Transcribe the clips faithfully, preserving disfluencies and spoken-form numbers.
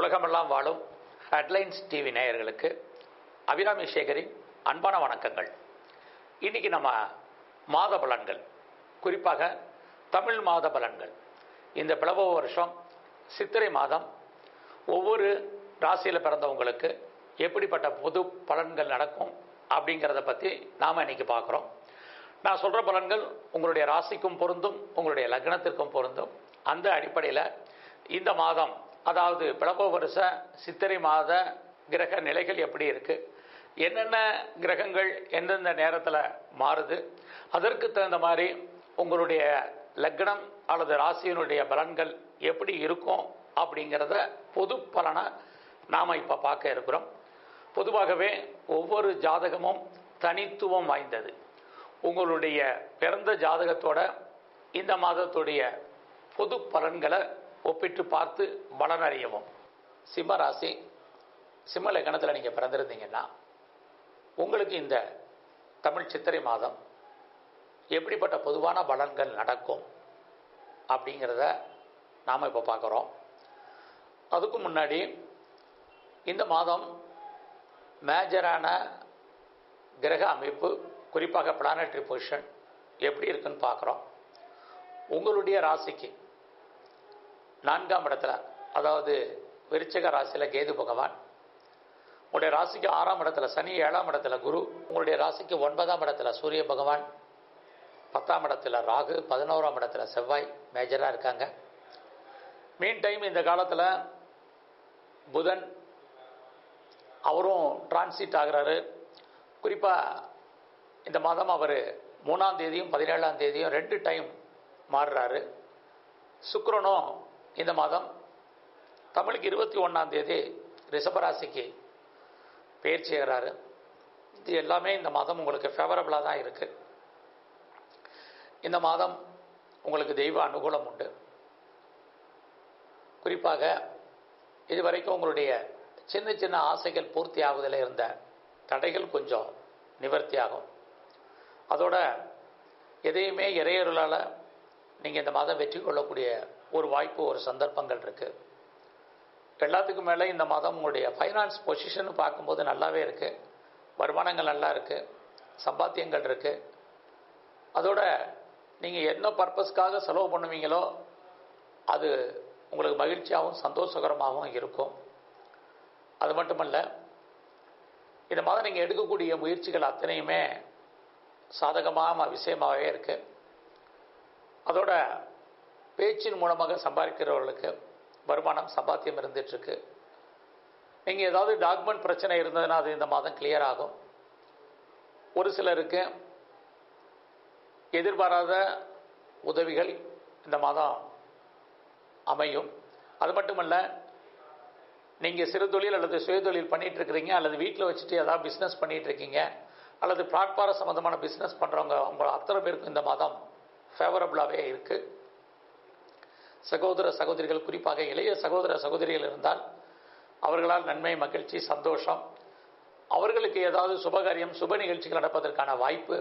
உலகமெல்லாம் வாழும் headlines TV நேயர்களுக்கு அபிராமி சேகரின் அன்பான வணக்கங்கள். இன்றைக்கி நம்ம மாத பலன்கள், குறிப்பாக தமிழ் மாத பலன்கள். இந்த பிளவ வருஷம் சித்திரை மாதம் ஒவ்வொரு ராசியில் பிறந்தவங்களுக்கு எப்படிப்பட்ட பொது பலன்கள் நடக்கும் அப்படிங்கிறத பற்றி நாம் இன்றைக்கி பார்க்குறோம். நான் சொல்கிற பலன்கள் உங்களுடைய ராசிக்கும் பொருந்தும், உங்களுடைய லக்னத்திற்கும் பொருந்தும். அந்த அடிப்படையில் இந்த மாதம், அதாவது பிளவ வருஷ சித்திரை மாத கிரக நிலைகள் எப்படி இருக்குது, என்னென்ன கிரகங்கள் எந்தெந்த நேரத்தில் மாறுது, அதற்கு தகுந்த மாதிரி உங்களுடைய லக்னம் அல்லது ராசியினுடைய பலன்கள் எப்படி இருக்கும் அப்படிங்கிறத பொது பலனை நாம் இப்போ பார்க்க இருக்கிறோம். பொதுவாகவே ஒவ்வொரு ஜாதகமும் தனித்துவம் வாய்ந்தது. உங்களுடைய பிறந்த ஜாதகத்தோட இந்த மாதத்துடைய பொது பலன்களை ஒப்பிட்டு பார்த்து பலனறியவும். சிம்ம ராசி, சிம்ம லக்னத்தில் நீங்கள் பிறந்திருந்தீங்கன்னா உங்களுக்கு இந்த தமிழ் சித்திரை மாதம் எப்படிப்பட்ட பொதுவான பலன்கள் நடக்கும் அப்படிங்கிறத நாம் இப்போ பார்க்குறோம். அதுக்கு முன்னாடி இந்த மாதம் மேஜரான கிரக அமைப்பு, குறிப்பாக பிளானட்ரி பொசிஷன் எப்படி இருக்குன்னு பார்க்குறோம். உங்களுடைய ராசிக்கு நான்காம் இடத்துல, அதாவது விருச்சிக ராசியில் கேது பகவான், உங்களுடைய ராசிக்கு ஆறாம் இடத்துல சனி, ஏழாம் இடத்துல குரு, உங்களுடைய ராசிக்கு ஒன்பதாம் இடத்துல சூரிய பகவான், பத்தாம் இடத்துல ராகு, பதினோராம் இடத்துல செவ்வாய் மேஜராக இருக்காங்க. மீன் டைம் இந்த காலத்தில் புதன் அவரும் டிரான்சிட் ஆகிறாரு. குறிப்பாக இந்த மாதம் அவர் மூணாம் தேதியும் பதினேழாம் தேதியும் ரெண்டு டைம் மாறுறாரு. சுக்கிரனும் இந்த மாதம் தமிழுக்கு இருபத்தி ஒன்றாம் தேதி ரிஷபராசிக்கு பயிற்சி ஆகிறாரு. இது எல்லாமே இந்த மாதம் உங்களுக்கு ஃபேவரபுளாக தான் இருக்குது. இந்த மாதம் உங்களுக்கு தெய்வ அனுகூலம் உண்டு. குறிப்பாக இதுவரைக்கும் உங்களுடைய சின்ன சின்ன ஆசைகள் பூர்த்தி ஆகுதில் இருந்த தடைகள் கொஞ்சம் நிவர்த்தி ஆகும். அதோட எதையுமே இறையொருளால் நீங்கள் இந்த மாதம் வெற்றி கொள்ளக்கூடிய ஒரு வாய்ப்பு, ஒரு சந்தர்ப்பங்கள் இருக்குது. எல்லாத்துக்கும் மேலே இந்த மாதம் உங்களுடைய ஃபைனான்ஸ் பொசிஷன் பார்க்கும்போது நல்லாவே இருக்குது. வருமானங்கள் நல்லா இருக்குது, சம்பாத்தியங்கள் இருக்குது. அதோட நீங்கள் என்ன பர்பஸ்க்காக செலவு பண்ணுவீங்களோ அது உங்களுக்கு மகிழ்ச்சியாகவும் சந்தோஷகரமாகவும் இருக்கும். அது மட்டுமல்ல, இந்த மாதம் நீங்கள் எடுக்கக்கூடிய முயற்சிகள் அத்தனையுமே சாதகமான விஷயமாகவே இருக்குது. அதோட பேச்சின் மூலமாக சம்பாதிக்கிறவர்களுக்கு வருமானம், சம்பாத்தியம் இருந்துகிட்ருக்கு. நீங்கள் ஏதாவது டாக்குமெண்ட் பிரச்சனை இருந்ததுன்னா அது இந்த மாதம் கிளியர் ஆகும். ஒரு சிலருக்கு எதிர்பாராத உதவிகள் இந்த மாதம் அமையும். அது மட்டுமல்ல, நீங்கள் சிறு தொழில் அல்லது சுயதொழில் பண்ணிகிட்ருக்கிறீங்க, அல்லது வீட்டில் வச்சுட்டு ஏதாவது பிஸ்னஸ் பண்ணிகிட்ருக்கீங்க, அல்லது பிளாட்பார சம்மந்தமான பிஸ்னஸ் பண்ணுறவங்க, உங்களை அத்தனை பேருக்கும் இந்த மாதம் ஃபேவரபுளாகவே இருக்குது. சகோதர சகோதரிகள், குறிப்பாக இளைய சகோதர சகோதரிகள் இருந்தால் அவர்களால் நன்மை, மகிழ்ச்சி, சந்தோஷம். அவர்களுக்கு ஏதாவது சுபகாரியம், சுப நிகழ்ச்சிகள் நடப்பதற்கான வாய்ப்பு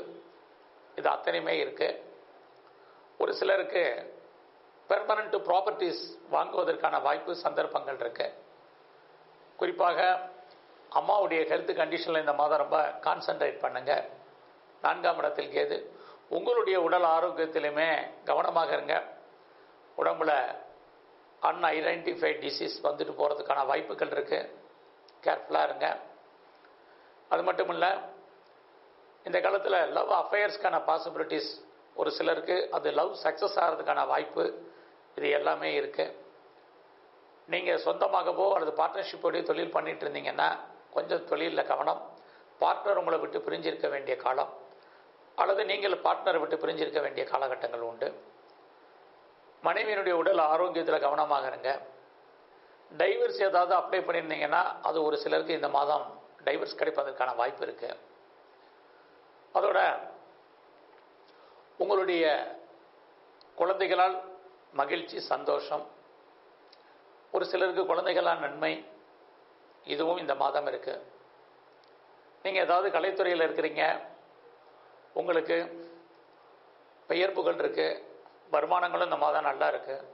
இது அத்தனையுமே இருக்குது. ஒரு சிலருக்கு பெர்மனன்ட் ப்ராப்பர்ட்டிஸ் வாங்குவதற்கான வாய்ப்பு, சந்தர்ப்பங்கள் இருக்குது. குறிப்பாக அம்மாவுடைய ஹெல்த் கண்டிஷனில் இந்த மாதம் ரொம்ப கான்சன்ட்ரேட் பண்ணுங்கள். நான்காம் இடத்தில் கேது. உங்களுடைய உடல் ஆரோக்கியத்திலுமே கவனமாக இருங்க. உடம்புல அன்ஐடென்டிஃபைட் டிசீஸ் வந்துட்டு போகிறதுக்கான வாய்ப்புகள் இருக்குது. கேர்ஃபுல்லாக இருங்க. அது மட்டும் இல்லை, இந்த காலத்தில் லவ் அஃபேர்ஸ்க்கான பாசிபிலிட்டிஸ் ஒரு சிலருக்கு, அது லவ் சக்ஸஸ் ஆகிறதுக்கான வாய்ப்பு இது எல்லாமே இருக்குது. நீங்கள் சொந்தமாகவோ அல்லது பார்ட்னர்ஷிப்போடைய தொழில் பண்ணிகிட்டு இருந்தீங்கன்னா கொஞ்சம் தொழிலில் கவனம். பார்ட்னர் உங்களை விட்டு பிரிஞ்சிருக்க வேண்டிய காலம், அல்லது நீங்கள் பார்ட்னரை விட்டு பிரிஞ்சிருக்க வேண்டிய காலகட்டங்கள் உண்டு. மனைவியினுடைய உடல் ஆரோக்கியத்தில் கவனமாக இருங்க. டைவர்ஸ் ஏதாவது அப்ளை பண்ணியிருந்தீங்கன்னா அது ஒரு சிலருக்கு இந்த மாதம் டைவர்ஸ் கிடைப்பதற்கான வாய்ப்பு இருக்குது. அதோட உங்களுடைய குழந்தைகளால் மகிழ்ச்சி, சந்தோஷம். ஒரு சிலருக்கு குழந்தைகளால் நன்மை, இதுவும் இந்த மாதம் இருக்குது. நீங்கள் ஏதாவது கலைத்துறையில் இருக்கிறீங்க, உங்களுக்கு பெயர் புகழ் இருக்குது, வருமானங்களும் இந்த மாதம் நல்லா இருக்குது.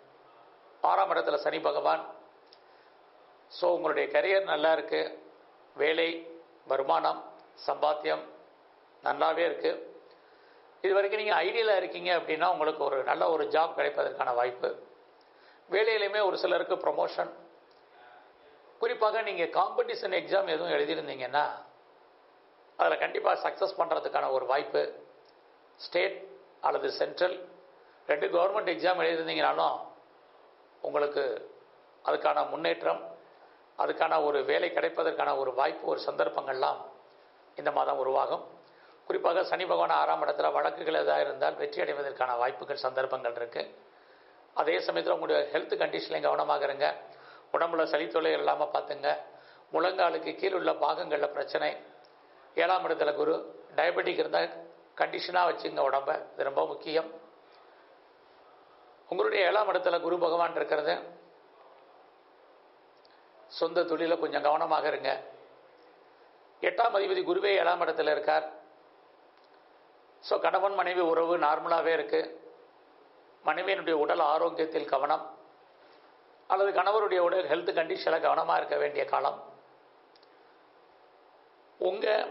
ஆறாம் இடத்துல சனி பகவான், ஸோ உங்களுடைய கரியர் நல்லா இருக்குது, வேலை வருமானம் சம்பாத்தியம் நல்லாவே இருக்குது, இது வரைக்கும் நீங்கள் ஐடியலாக இருக்கீங்க அப்படின்னா உங்களுக்கு ஒரு நல்ல ஒரு ஜாப் கிடைப்பதற்கான வாய்ப்பு. வேலையிலையுமே ஒரு சிலருக்கு ப்ரொமோஷன், குறிப்பாக நீங்கள் காம்படிஷன் எக்ஸாம் எதுவும் எழுதியிருந்தீங்கன்னா அதில் கண்டிப்பாக சக்ஸஸ் பண்ணுறதுக்கான ஒரு வாய்ப்பு. ஸ்டேட் அல்லது சென்ட்ரல் ரெண்டு கவர்மெண்ட் எக்ஸாம் எழுதியிருந்தீங்கனாலும் உங்களுக்கு அதுக்கான முன்னேற்றம், அதுக்கான ஒரு வேலை கிடைப்பதற்கான ஒரு வாய்ப்பு, ஒரு சந்தர்ப்பங்கள்லாம் இந்த மாதம் உருவாகும். குறிப்பாக சனி பகவான் ஆறாம் இடத்துல வழக்குகள் எதாக இருந்தால் வெற்றி அடைவதற்கான வாய்ப்புகள் சந்தர்ப்பங்கள் இருக்குது. அதே சமயத்தில் உங்களுடைய ஹெல்த் கண்டிஷன்லையும் கவனமாக இருங்க. உடம்புல சளி தொல்லைகள் இல்லாமல் பார்த்துங்க. முழங்காலுக்கு கீழ் உள்ள பாகங்களில் பிரச்சனை, ஏழாம் இடத்துல குரு, டயபெட்டிக் இருந்தால் கண்டிஷனாக வச்சுங்க உடம்ப, இது ரொம்ப முக்கியம். உங்களுடைய ஏழாம் இடத்துல குரு பகவான் இருக்கிறது, சொந்த தொழிலில் கொஞ்சம் கவனமாக இருங்க. எட்டாம் அதிபதி குருவே ஏழாம் இடத்துல இருக்கார். ஸோ கணவன் மனைவி உறவு நார்மலாகவே இருக்குது. மனைவியினுடைய உடல் ஆரோக்கியத்தில் கவனம், அல்லது கணவருடைய உடல் ஹெல்த் கண்டிஷனில் கவனமாக இருக்க வேண்டிய காலம். உங்கள்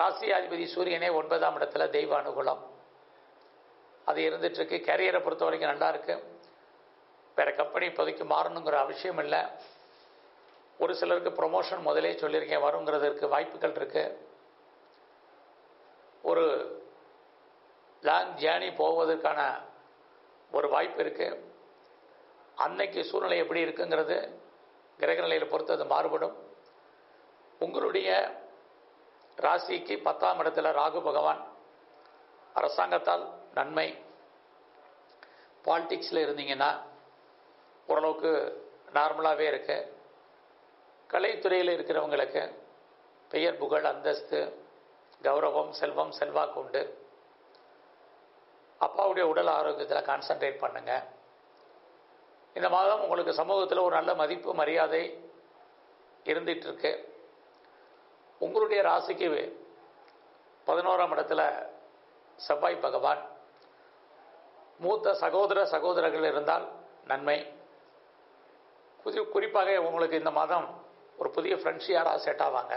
ராசியாதிபதி சூரியனே ஒன்பதாம் இடத்துல தெய்வ அனுகூலம் அது இருந்துகிட்ருக்கு. கேரியரை பொறுத்த வரைக்கும் நல்லா இருக்குது. வேறு கம்பெனி இப்போதைக்கு மாறணுங்கிற அவசியம் இல்லை. ஒரு சிலருக்கு ப்ரொமோஷன் முதலே சொல்லியிருக்கேன் வருங்கிறது இருக்குது, வாய்ப்புகள் இருக்குது. ஒரு லாங் ஜேர்னி போவதற்கான ஒரு வாய்ப்பு இருக்குது. அன்னைக்கு சூழ்நிலை எப்படி இருக்குங்கிறது கிரகநிலையில் பொறுத்து அது மாறுபடும். உங்களுடைய ராசிக்கு பத்தாம் இடத்துல ராகு பகவான், அரசாங்கத்தால் நன்மை. பாலிடிக்ஸில் இருந்தீங்கன்னா ஓரளவுக்கு நார்மலாகவே இருக்குது. கலைத்துறையில் இருக்கிறவங்களுக்கு பெயர் புகழ் அந்தஸ்து கௌரவம் செல்வம் செல்வாக்கு உண்டு. அப்பாவுடைய உடல் ஆரோக்கியத்தில் கான்சன்ட்ரேட் பண்ணுங்கள். இந்த மாதம் உங்களுக்கு சமூகத்தில் ஒரு நல்ல மதிப்பு மரியாதை இருந்துகிட்ருக்கு. உங்களுடைய ராசிக்கு பதினோராம் இடத்துல செவ்வாய் பகவான், மூத்த சகோதர சகோதரர்கள் இருந்தால் நன்மை. குறிப்பாக உங்களுக்கு இந்த மாதம் ஒரு புதிய ஃப்ரெண்ட்ஸ் யாராக செட் ஆவாங்க,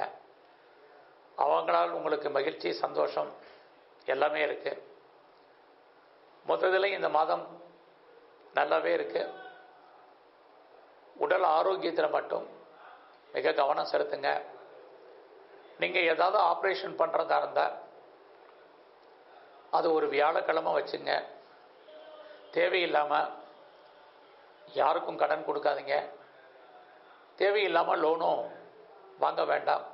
அவங்களால் உங்களுக்கு மகிழ்ச்சி சந்தோஷம் எல்லாமே இருக்குது. மொத்தத்தில் இந்த மாதம் நல்லாவே இருக்குது. உடல் ஆரோக்கியத்தில் மட்டும் மிக கவனம் செலுத்துங்க. நீங்கள் ஏதாவது ஆப்ரேஷன் பண்ணுறதா இருந்தால் அது ஒரு வியாழக்கிழமை வச்சுங்க. தேவையில்லாமல் யாருக்கும் கடன் கொடுக்காதீங்க. தேவையில்லாமல் லோனும் வாங்க வேண்டாம்.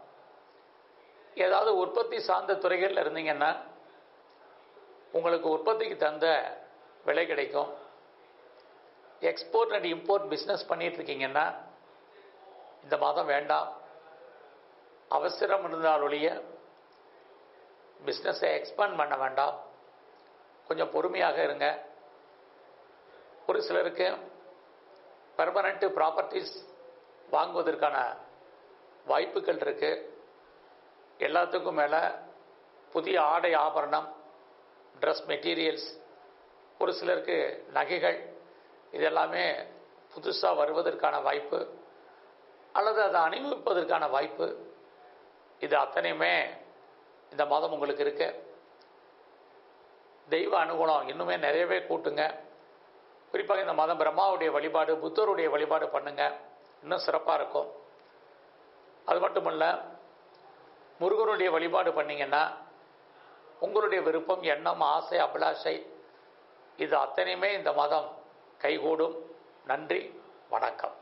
ஏதாவது உற்பத்தி சார்ந்த துறைகளில் இருந்தீங்கன்னா உங்களுக்கு உற்பத்திக்கு தந்த விலை கிடைக்கும். எக்ஸ்போர்ட் அண்ட் இம்போர்ட் பிஸ்னஸ் பண்ணிகிட்ருக்கீங்கன்னா இந்த மாதம் வேண்டாம். அவசரம் இருந்தாலொழிய பிஸ்னஸை எக்ஸ்பேண்ட் பண்ண வேண்டாம். கொஞ்சம் பொறுமையாக இருங்க. ஒரு சிலருக்கு பெர்மனன்ட் ப்ராப்பர்ட்டிஸ் வாங்குவதற்கான வாய்ப்புகள் இருக்குது. எல்லாத்துக்கும் மேலே புதிய ஆடை ஆபரணம், ட்ரெஸ் மெட்டீரியல்ஸ், ஒரு சிலருக்கு நகைகள், இதெல்லாமே புதுசாக வருவதற்கான வாய்ப்பு அல்லது அதை அணிவிப்பதற்கான வாய்ப்பு, இது அத்தனையுமே இந்த மாதம் உங்களுக்கு இருக்கு. தெய்வ அனுகூலம் இன்னுமே நிறையவே கூட்டுங்க. குறிப்பாக இந்த மாதம் பிரம்மாவுடைய வழிபாடு புத்தருடைய வழிபாடு பண்ணுங்க, இன்னும் சிறப்பாக இருக்கும். அது மட்டும் இல்லை, முருகனுடைய வழிபாடு பண்ணிங்கன்னா உங்களுடைய விருப்பம் எண்ணம் ஆசை அபிலாஷை இது அத்தனையுமே இந்த மாதம் கைகூடும். நன்றி, வணக்கம்.